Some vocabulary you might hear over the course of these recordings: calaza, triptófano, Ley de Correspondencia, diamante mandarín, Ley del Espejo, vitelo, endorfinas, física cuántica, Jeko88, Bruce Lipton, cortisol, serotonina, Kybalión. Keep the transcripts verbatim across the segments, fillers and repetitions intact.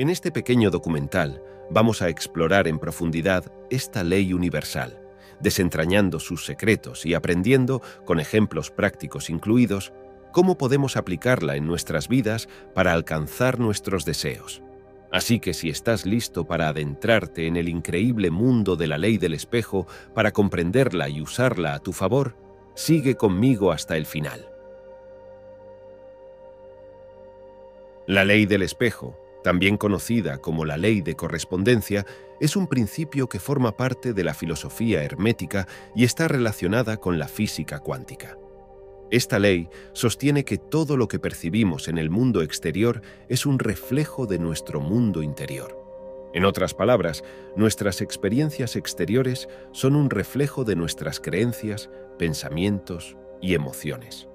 En este pequeño documental vamos a explorar en profundidad esta ley universal, desentrañando sus secretos y aprendiendo, con ejemplos prácticos incluidos, cómo podemos aplicarla en nuestras vidas para alcanzar nuestros deseos. Así que si estás listo para adentrarte en el increíble mundo de la ley del espejo para comprenderla y usarla a tu favor, sigue conmigo hasta el final. La ley del espejo, también conocida como la Ley de Correspondencia, es un principio que forma parte de la filosofía hermética y está relacionada con la física cuántica. Esta ley sostiene que todo lo que percibimos en el mundo exterior es un reflejo de nuestro mundo interior. En otras palabras, nuestras experiencias exteriores son un reflejo de nuestras creencias, pensamientos y emociones.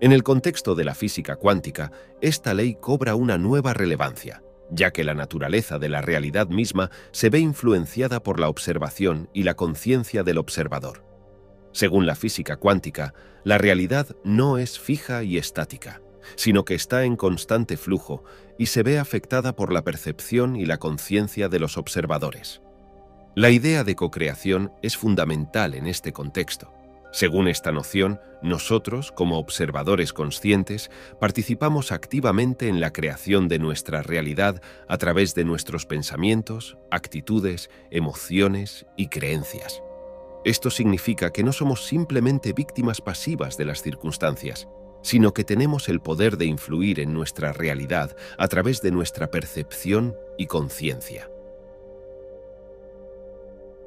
En el contexto de la física cuántica, esta ley cobra una nueva relevancia, ya que la naturaleza de la realidad misma se ve influenciada por la observación y la conciencia del observador. Según la física cuántica, la realidad no es fija y estática, sino que está en constante flujo y se ve afectada por la percepción y la conciencia de los observadores. La idea de cocreación es fundamental en este contexto. Según esta noción, nosotros, como observadores conscientes, participamos activamente en la creación de nuestra realidad a través de nuestros pensamientos, actitudes, emociones y creencias. Esto significa que no somos simplemente víctimas pasivas de las circunstancias, sino que tenemos el poder de influir en nuestra realidad a través de nuestra percepción y conciencia.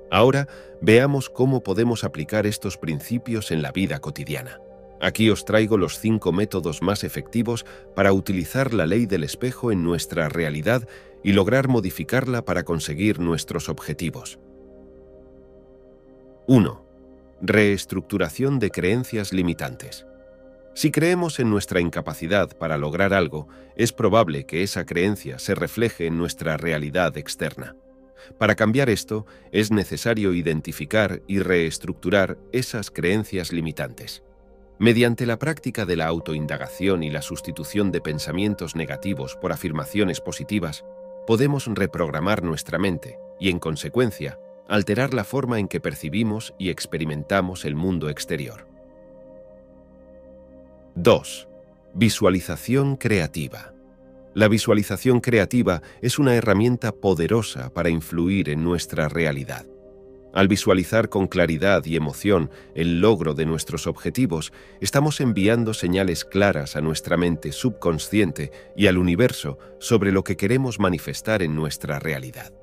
Ahora, veamos cómo podemos aplicar estos principios en la vida cotidiana. Aquí os traigo los cinco métodos más efectivos para utilizar la ley del espejo en nuestra realidad y lograr modificarla para conseguir nuestros objetivos. uno. Reestructuración de creencias limitantes. Si creemos en nuestra incapacidad para lograr algo, es probable que esa creencia se refleje en nuestra realidad externa. Para cambiar esto, es necesario identificar y reestructurar esas creencias limitantes. Mediante la práctica de la autoindagación y la sustitución de pensamientos negativos por afirmaciones positivas, podemos reprogramar nuestra mente y, en consecuencia, alterar la forma en que percibimos y experimentamos el mundo exterior. dos. Visualización creativa. La visualización creativa es una herramienta poderosa para influir en nuestra realidad. Al visualizar con claridad y emoción el logro de nuestros objetivos, estamos enviando señales claras a nuestra mente subconsciente y al universo sobre lo que queremos manifestar en nuestra realidad.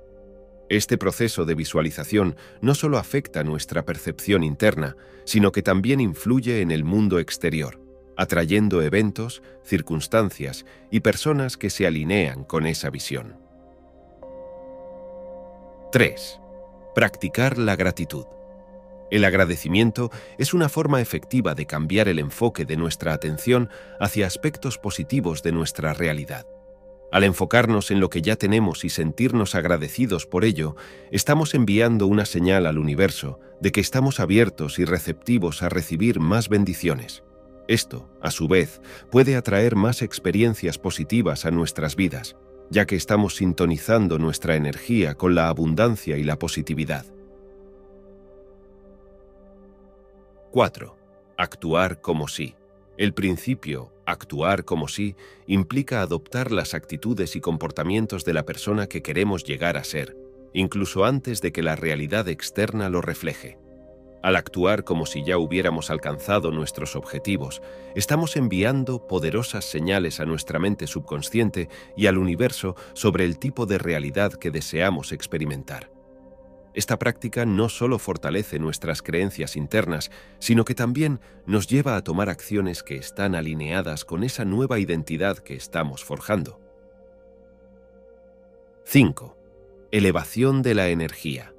Este proceso de visualización no solo afecta nuestra percepción interna, sino que también influye en el mundo exterior, atrayendo eventos, circunstancias y personas que se alinean con esa visión. tres. Practicar la gratitud. El agradecimiento es una forma efectiva de cambiar el enfoque de nuestra atención hacia aspectos positivos de nuestra realidad. Al enfocarnos en lo que ya tenemos y sentirnos agradecidos por ello, estamos enviando una señal al universo de que estamos abiertos y receptivos a recibir más bendiciones. Esto, a su vez, puede atraer más experiencias positivas a nuestras vidas, ya que estamos sintonizando nuestra energía con la abundancia y la positividad. cuatro. Actuar como si. El principio, actuar como si, implica adoptar las actitudes y comportamientos de la persona que queremos llegar a ser, incluso antes de que la realidad externa lo refleje. Al actuar como si ya hubiéramos alcanzado nuestros objetivos, estamos enviando poderosas señales a nuestra mente subconsciente y al universo sobre el tipo de realidad que deseamos experimentar. Esta práctica no solo fortalece nuestras creencias internas, sino que también nos lleva a tomar acciones que están alineadas con esa nueva identidad que estamos forjando. cinco. Elevación de la energía.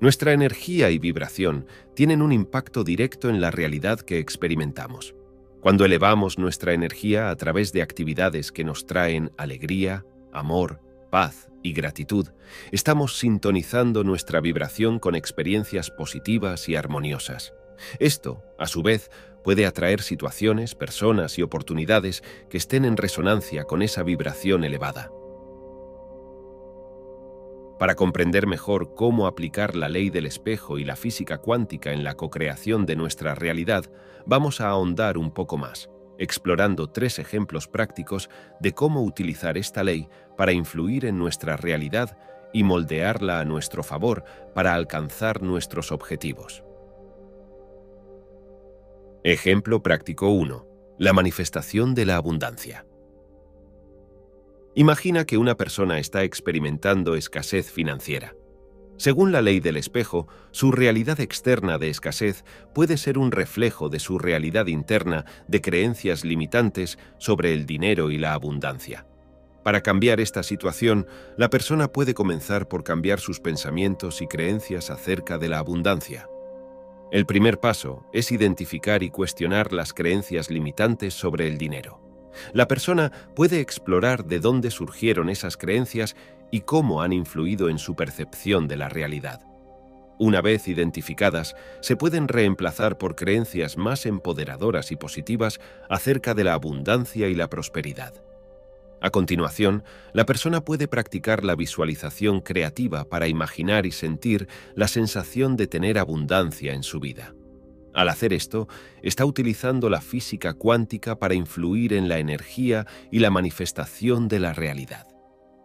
Nuestra energía y vibración tienen un impacto directo en la realidad que experimentamos. Cuando elevamos nuestra energía a través de actividades que nos traen alegría, amor, paz y gratitud, estamos sintonizando nuestra vibración con experiencias positivas y armoniosas. Esto, a su vez, puede atraer situaciones, personas y oportunidades que estén en resonancia con esa vibración elevada. Para comprender mejor cómo aplicar la ley del espejo y la física cuántica en la cocreación de nuestra realidad, vamos a ahondar un poco más, explorando tres ejemplos prácticos de cómo utilizar esta ley para influir en nuestra realidad y moldearla a nuestro favor para alcanzar nuestros objetivos. Ejemplo práctico uno. La manifestación de la abundancia. Imagina que una persona está experimentando escasez financiera. Según la ley del espejo, su realidad externa de escasez puede ser un reflejo de su realidad interna de creencias limitantes sobre el dinero y la abundancia. Para cambiar esta situación, la persona puede comenzar por cambiar sus pensamientos y creencias acerca de la abundancia. El primer paso es identificar y cuestionar las creencias limitantes sobre el dinero. La persona puede explorar de dónde surgieron esas creencias y cómo han influido en su percepción de la realidad. Una vez identificadas, se pueden reemplazar por creencias más empoderadoras y positivas acerca de la abundancia y la prosperidad. A continuación, la persona puede practicar la visualización creativa para imaginar y sentir la sensación de tener abundancia en su vida. Al hacer esto, está utilizando la física cuántica para influir en la energía y la manifestación de la realidad.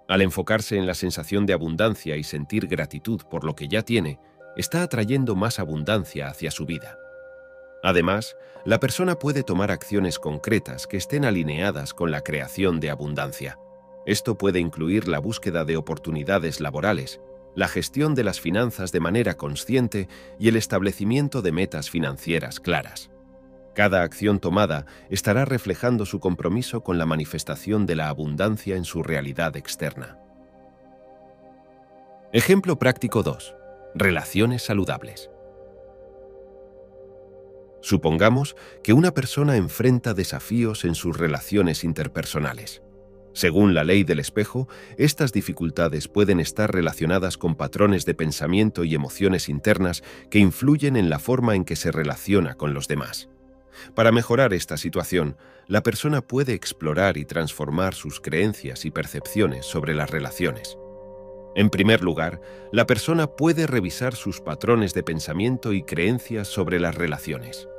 Al enfocarse en la sensación de abundancia y sentir gratitud por lo que ya tiene, está atrayendo más abundancia hacia su vida. Además, la persona puede tomar acciones concretas que estén alineadas con la creación de abundancia. Esto puede incluir la búsqueda de oportunidades laborales, la gestión de las finanzas de manera consciente y el establecimiento de metas financieras claras. Cada acción tomada estará reflejando su compromiso con la manifestación de la abundancia en su realidad externa. Ejemplo práctico dos. Relaciones saludables. Supongamos que una persona enfrenta desafíos en sus relaciones interpersonales. Según la ley del espejo, estas dificultades pueden estar relacionadas con patrones de pensamiento y emociones internas que influyen en la forma en que se relaciona con los demás. Para mejorar esta situación, la persona puede explorar y transformar sus creencias y percepciones sobre las relaciones. En primer lugar, la persona puede revisar sus patrones de pensamiento y creencias sobre las relaciones.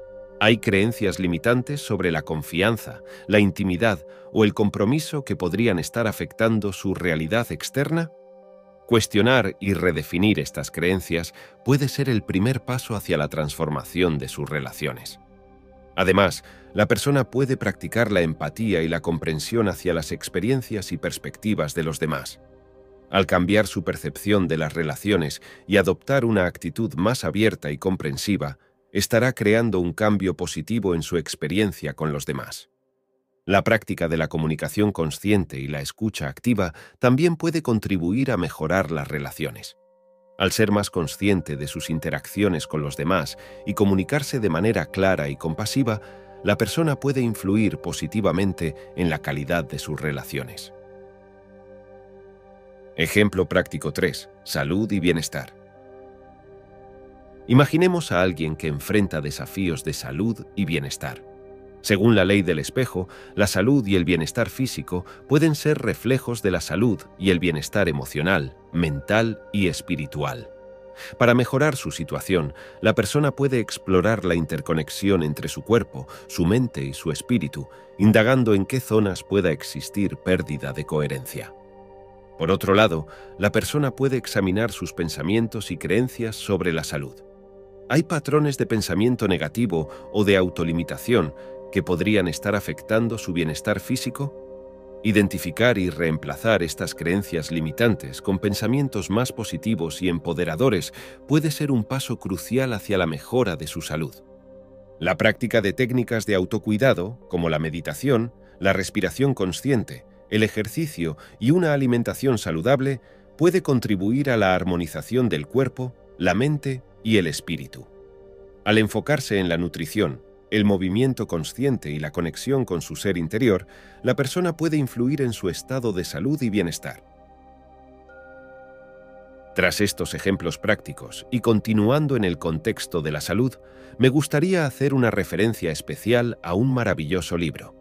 Hay creencias limitantes sobre la confianza, la intimidad o el compromiso que podrían estar afectando su realidad externa. Cuestionar y redefinir estas creencias puede ser el primer paso hacia la transformación de sus relaciones. Además, la persona puede practicar la empatía y la comprensión hacia las experiencias y perspectivas de los demás. Al cambiar su percepción de las relaciones y adoptar una actitud más abierta y comprensiva, estará creando un cambio positivo en su experiencia con los demás. La práctica de la comunicación consciente y la escucha activa también puede contribuir a mejorar las relaciones. Al ser más consciente de sus interacciones con los demás y comunicarse de manera clara y compasiva, la persona puede influir positivamente en la calidad de sus relaciones. Ejemplo práctico tres. Salud y bienestar. Imaginemos a alguien que enfrenta desafíos de salud y bienestar. Según la ley del espejo, la salud y el bienestar físico pueden ser reflejos de la salud y el bienestar emocional, mental y espiritual. Para mejorar su situación, la persona puede explorar la interconexión entre su cuerpo, su mente y su espíritu, indagando en qué zonas pueda existir pérdida de coherencia. Por otro lado, la persona puede examinar sus pensamientos y creencias sobre la salud. Hay patrones de pensamiento negativo o de autolimitación que podrían estar afectando su bienestar físico. Identificar y reemplazar estas creencias limitantes con pensamientos más positivos y empoderadores puede ser un paso crucial hacia la mejora de su salud. La práctica de técnicas de autocuidado, como la meditación, la respiración consciente, el ejercicio y una alimentación saludable puede contribuir a la armonización del cuerpo, la mente y el espíritu. Al enfocarse en la nutrición, el movimiento consciente y la conexión con su ser interior, la persona puede influir en su estado de salud y bienestar. Tras estos ejemplos prácticos y continuando en el contexto de la salud, me gustaría hacer una referencia especial a un maravilloso libro.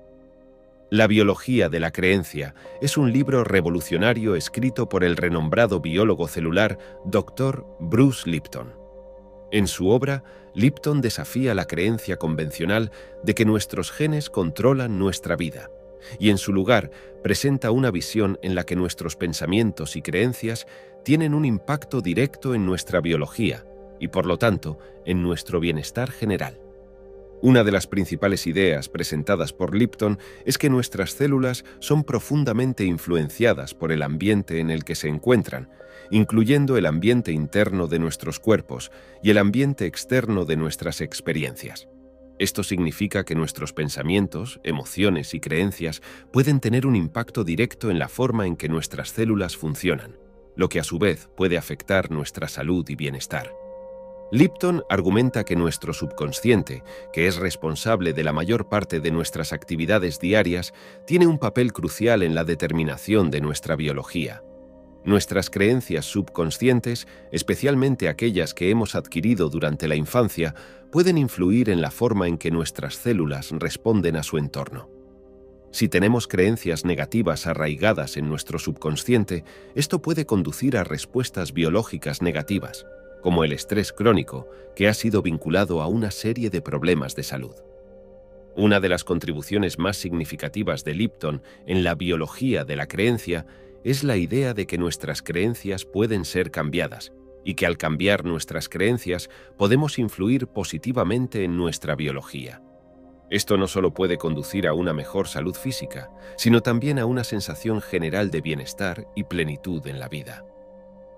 La biología de la creencia es un libro revolucionario escrito por el renombrado biólogo celular doctor Bruce Lipton. En su obra, Lipton desafía la creencia convencional de que nuestros genes controlan nuestra vida, y en su lugar presenta una visión en la que nuestros pensamientos y creencias tienen un impacto directo en nuestra biología y, por lo tanto, en nuestro bienestar general. Una de las principales ideas presentadas por Lipton es que nuestras células son profundamente influenciadas por el ambiente en el que se encuentran, incluyendo el ambiente interno de nuestros cuerpos y el ambiente externo de nuestras experiencias. Esto significa que nuestros pensamientos, emociones y creencias pueden tener un impacto directo en la forma en que nuestras células funcionan, lo que a su vez puede afectar nuestra salud y bienestar. Lipton argumenta que nuestro subconsciente, que es responsable de la mayor parte de nuestras actividades diarias, tiene un papel crucial en la determinación de nuestra biología. Nuestras creencias subconscientes, especialmente aquellas que hemos adquirido durante la infancia, pueden influir en la forma en que nuestras células responden a su entorno. Si tenemos creencias negativas arraigadas en nuestro subconsciente, esto puede conducir a respuestas biológicas negativas, como el estrés crónico, que ha sido vinculado a una serie de problemas de salud. Una de las contribuciones más significativas de Lipton en la biología de la creencia es la idea de que nuestras creencias pueden ser cambiadas y que al cambiar nuestras creencias podemos influir positivamente en nuestra biología. Esto no solo puede conducir a una mejor salud física, sino también a una sensación general de bienestar y plenitud en la vida.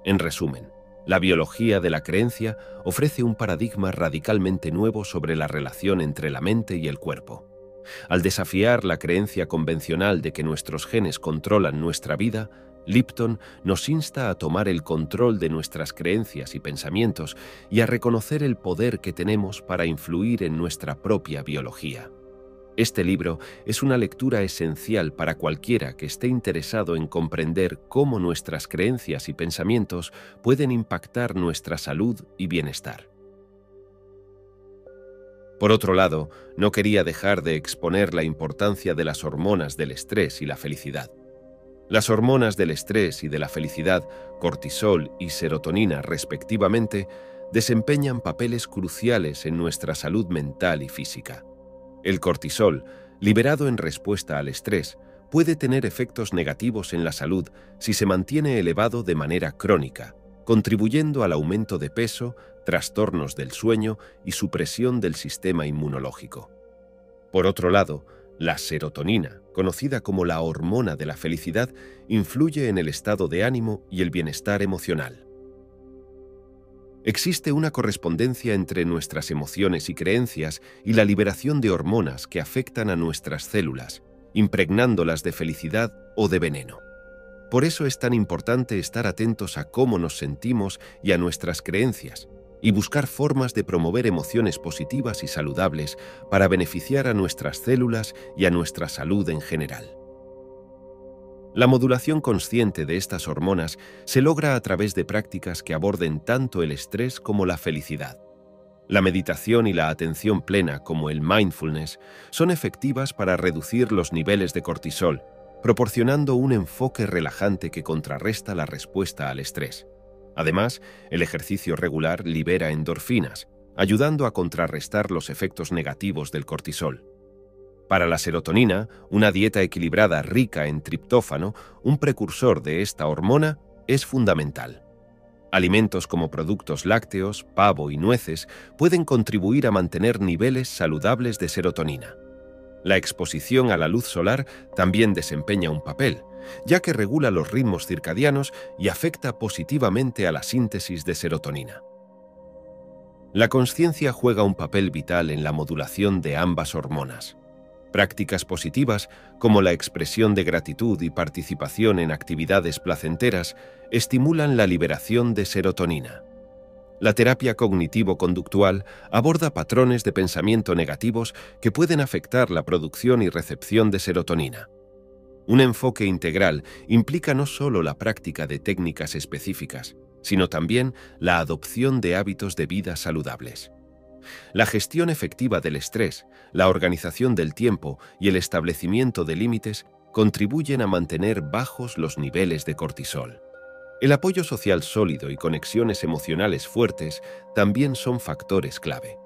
En resumen, la biología de la creencia ofrece un paradigma radicalmente nuevo sobre la relación entre la mente y el cuerpo. Al desafiar la creencia convencional de que nuestros genes controlan nuestra vida, Lipton nos insta a tomar el control de nuestras creencias y pensamientos y a reconocer el poder que tenemos para influir en nuestra propia biología. Este libro es una lectura esencial para cualquiera que esté interesado en comprender cómo nuestras creencias y pensamientos pueden impactar nuestra salud y bienestar. Por otro lado, no quería dejar de exponer la importancia de las hormonas del estrés y la felicidad. Las hormonas del estrés y de la felicidad, cortisol y serotonina respectivamente, desempeñan papeles cruciales en nuestra salud mental y física. El cortisol, liberado en respuesta al estrés, puede tener efectos negativos en la salud si se mantiene elevado de manera crónica, contribuyendo al aumento de peso, trastornos del sueño y supresión del sistema inmunológico. Por otro lado, la serotonina, conocida como la hormona de la felicidad, influye en el estado de ánimo y el bienestar emocional. Existe una correspondencia entre nuestras emociones y creencias y la liberación de hormonas que afectan a nuestras células, impregnándolas de felicidad o de veneno. Por eso es tan importante estar atentos a cómo nos sentimos y a nuestras creencias, y buscar formas de promover emociones positivas y saludables para beneficiar a nuestras células y a nuestra salud en general. La modulación consciente de estas hormonas se logra a través de prácticas que aborden tanto el estrés como la felicidad. La meditación y la atención plena, como el mindfulness, son efectivas para reducir los niveles de cortisol, proporcionando un enfoque relajante que contrarresta la respuesta al estrés. Además, el ejercicio regular libera endorfinas, ayudando a contrarrestar los efectos negativos del cortisol. Para la serotonina, una dieta equilibrada rica en triptófano, un precursor de esta hormona, es fundamental. Alimentos como productos lácteos, pavo y nueces pueden contribuir a mantener niveles saludables de serotonina. La exposición a la luz solar también desempeña un papel, ya que regula los ritmos circadianos y afecta positivamente a la síntesis de serotonina. La conciencia juega un papel vital en la modulación de ambas hormonas. Prácticas positivas, como la expresión de gratitud y participación en actividades placenteras, estimulan la liberación de serotonina. La terapia cognitivo-conductual aborda patrones de pensamiento negativos que pueden afectar la producción y recepción de serotonina. Un enfoque integral implica no solo la práctica de técnicas específicas, sino también la adopción de hábitos de vida saludables. La gestión efectiva del estrés, la organización del tiempo y el establecimiento de límites contribuyen a mantener bajos los niveles de cortisol. El apoyo social sólido y conexiones emocionales fuertes también son factores clave.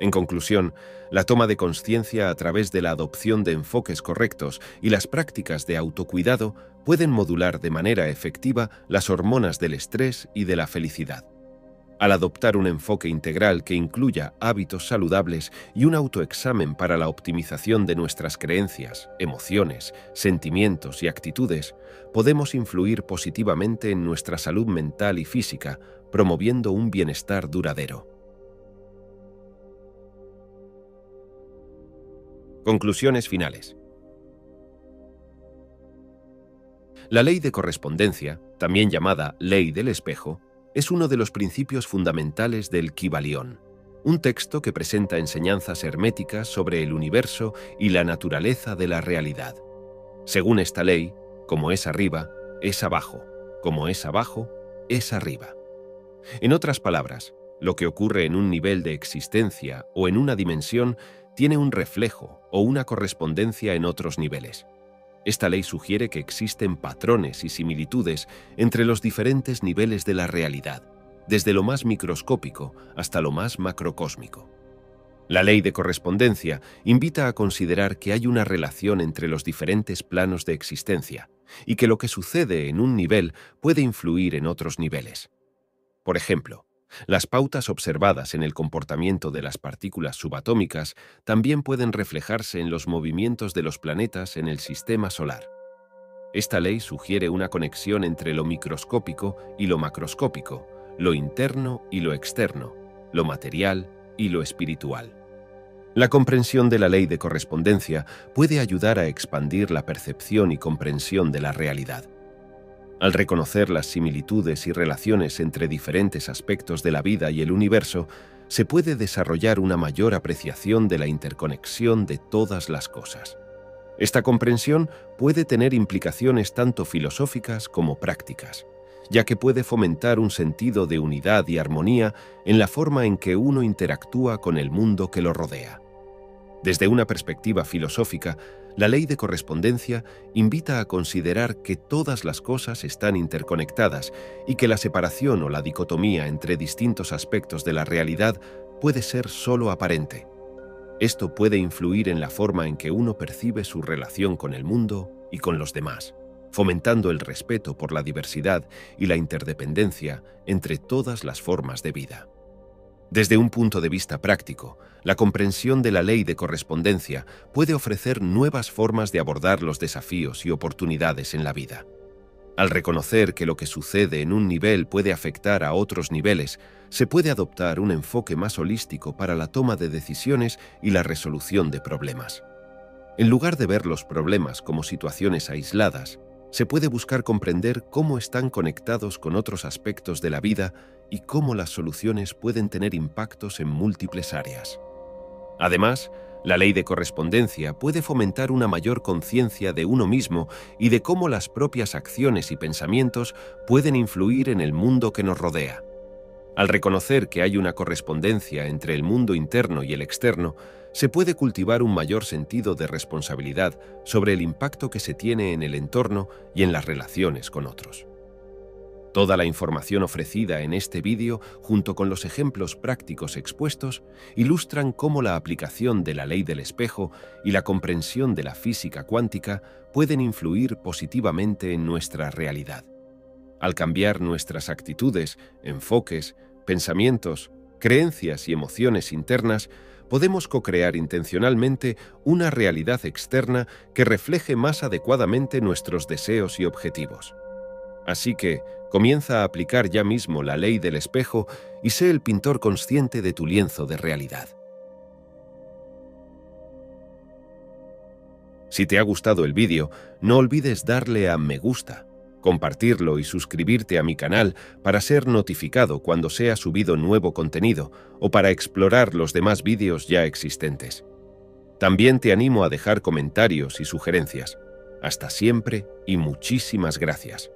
En conclusión, la toma de conciencia a través de la adopción de enfoques correctos y las prácticas de autocuidado pueden modular de manera efectiva las hormonas del estrés y de la felicidad. Al adoptar un enfoque integral que incluya hábitos saludables y un autoexamen para la optimización de nuestras creencias, emociones, sentimientos y actitudes, podemos influir positivamente en nuestra salud mental y física, promoviendo un bienestar duradero. Conclusiones finales. La ley de correspondencia, también llamada Ley del Espejo, es uno de los principios fundamentales del Kybalión, un texto que presenta enseñanzas herméticas sobre el universo y la naturaleza de la realidad. Según esta ley, como es arriba, es abajo, como es abajo, es arriba. En otras palabras, lo que ocurre en un nivel de existencia o en una dimensión tiene un reflejo o una correspondencia en otros niveles. Esta ley sugiere que existen patrones y similitudes entre los diferentes niveles de la realidad, desde lo más microscópico hasta lo más macrocósmico. La ley de correspondencia invita a considerar que hay una relación entre los diferentes planos de existencia y que lo que sucede en un nivel puede influir en otros niveles. Por ejemplo, las pautas observadas en el comportamiento de las partículas subatómicas también pueden reflejarse en los movimientos de los planetas en el sistema solar. Esta ley sugiere una conexión entre lo microscópico y lo macroscópico, lo interno y lo externo, lo material y lo espiritual. La comprensión de la ley de correspondencia puede ayudar a expandir la percepción y comprensión de la realidad. Al reconocer las similitudes y relaciones entre diferentes aspectos de la vida y el universo, se puede desarrollar una mayor apreciación de la interconexión de todas las cosas. Esta comprensión puede tener implicaciones tanto filosóficas como prácticas, ya que puede fomentar un sentido de unidad y armonía en la forma en que uno interactúa con el mundo que lo rodea. Desde una perspectiva filosófica, la ley de correspondencia invita a considerar que todas las cosas están interconectadas y que la separación o la dicotomía entre distintos aspectos de la realidad puede ser solo aparente. Esto puede influir en la forma en que uno percibe su relación con el mundo y con los demás, fomentando el respeto por la diversidad y la interdependencia entre todas las formas de vida. Desde un punto de vista práctico, la comprensión de la ley de correspondencia puede ofrecer nuevas formas de abordar los desafíos y oportunidades en la vida. Al reconocer que lo que sucede en un nivel puede afectar a otros niveles, se puede adoptar un enfoque más holístico para la toma de decisiones y la resolución de problemas. En lugar de ver los problemas como situaciones aisladas, se puede buscar comprender cómo están conectados con otros aspectos de la vida y cómo las soluciones pueden tener impactos en múltiples áreas. Además, la ley de correspondencia puede fomentar una mayor conciencia de uno mismo y de cómo las propias acciones y pensamientos pueden influir en el mundo que nos rodea. Al reconocer que hay una correspondencia entre el mundo interno y el externo, se puede cultivar un mayor sentido de responsabilidad sobre el impacto que se tiene en el entorno y en las relaciones con otros. Toda la información ofrecida en este vídeo, junto con los ejemplos prácticos expuestos, ilustran cómo la aplicación de la ley del espejo y la comprensión de la física cuántica pueden influir positivamente en nuestra realidad. Al cambiar nuestras actitudes, enfoques, pensamientos, creencias y emociones internas, podemos co-crear intencionalmente una realidad externa que refleje más adecuadamente nuestros deseos y objetivos. Así que, comienza a aplicar ya mismo la ley del espejo y sé el pintor consciente de tu lienzo de realidad. Si te ha gustado el vídeo, no olvides darle a me gusta, compartirlo y suscribirte a mi canal para ser notificado cuando sea subido nuevo contenido o para explorar los demás vídeos ya existentes. También te animo a dejar comentarios y sugerencias. Hasta siempre y muchísimas gracias.